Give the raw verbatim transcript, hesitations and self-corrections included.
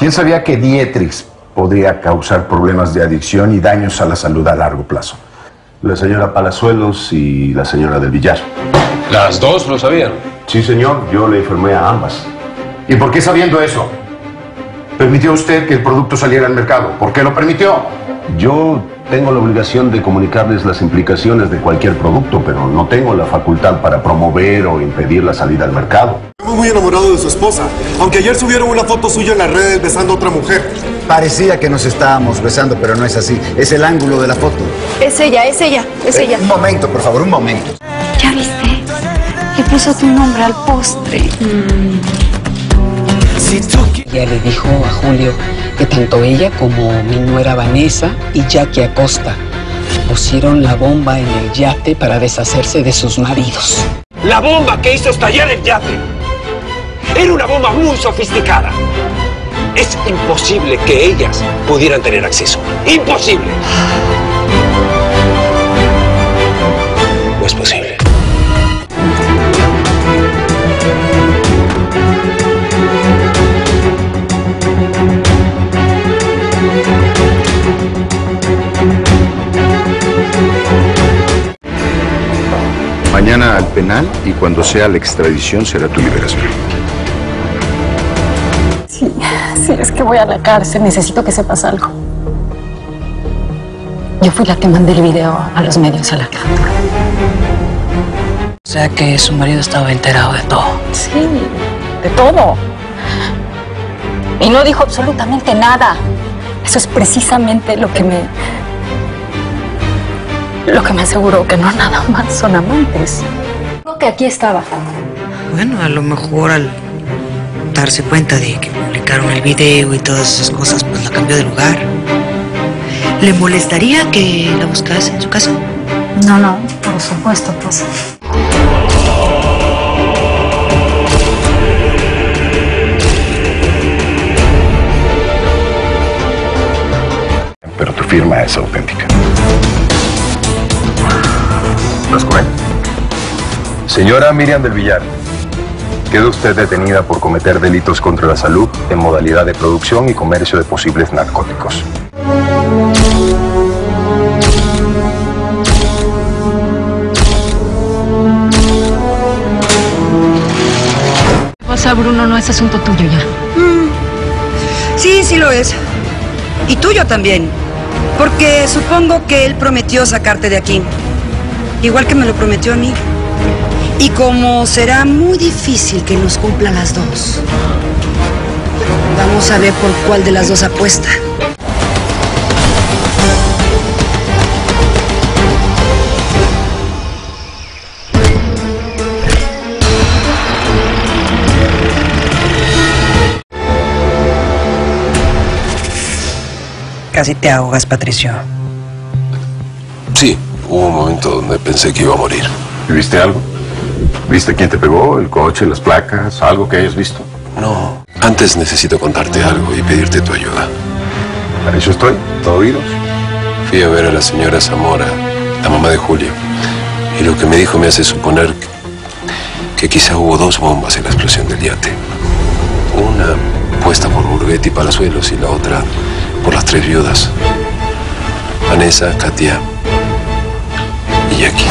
¿Quién sabía que Dietrix podría causar problemas de adicción y daños a la salud a largo plazo? La señora Palazuelos y la señora del Villar. ¿Las dos lo sabían? Sí, señor. Yo le informé a ambas. ¿Y por qué sabiendo eso permitió usted que el producto saliera al mercado? ¿Por qué lo permitió? Yo tengo la obligación de comunicarles las implicaciones de cualquier producto, pero no tengo la facultad para promover o impedir la salida al mercado. Estoy muy enamorado de su esposa, aunque ayer subieron una foto suya en las redes besando a otra mujer. Parecía que nos estábamos besando, pero no es así. Es el ángulo de la foto. Es ella, es ella, es eh, ella. Un momento, por favor, un momento. ¿Ya viste? Le puso tu nombre al postre. Mm. Ya le dijo a Julio que tanto ella como mi nuera Vanessa y Jackie Acosta pusieron la bomba en el yate para deshacerse de sus maridos. La bomba que hizo estallar el yate era una bomba muy sofisticada. Es imposible que ellas pudieran tener acceso. ¡Imposible! No es posible. Mañana al penal y cuando sea la extradición será tu liberación. Sí, sí, es que voy a la cárcel. Necesito que sepas algo. Yo fui la que mandé el video a los medios y a la cámara. O sea que su marido estaba enterado de todo. Sí, de todo. Y no dijo absolutamente nada. Eso es precisamente lo que me... Lo que me aseguró que no nada más son amantes. Creo que aquí estaba. Bueno, a lo mejor al darse cuenta de que publicaron el video y todas esas cosas, pues la cambió de lugar. ¿Le molestaría que la buscase en su casa? No, no, por supuesto, pues. Pero tu firma es auténtica. ¿No es correcto? Señora Miriam del Villar, queda usted detenida por cometer delitos contra la salud en modalidad de producción y comercio de posibles narcóticos. ¿Qué pasa, Bruno? No es asunto tuyo ya. Mm. Sí, sí lo es. Y tuyo también. Porque supongo que él prometió sacarte de aquí. Igual que me lo prometió a mí. Y como será muy difícil que nos cumplan las dos, vamos a ver por cuál de las dos apuesta. Casi te ahogas, Patricio. Sí. Hubo un momento donde pensé que iba a morir. ¿Viste algo? ¿Viste quién te pegó? ¿El coche? ¿Las placas? ¿Algo que hayas visto? No. Antes necesito contarte algo y pedirte tu ayuda. Para eso estoy. Todo oídos. Fui a ver a la señora Zamora, la mamá de Julio. Y lo que me dijo me hace suponer que quizá hubo dos bombas en la explosión del yate. Una puesta por Burguetti y Palazuelos y la otra por las tres viudas. Vanessa, Katia... Jackie.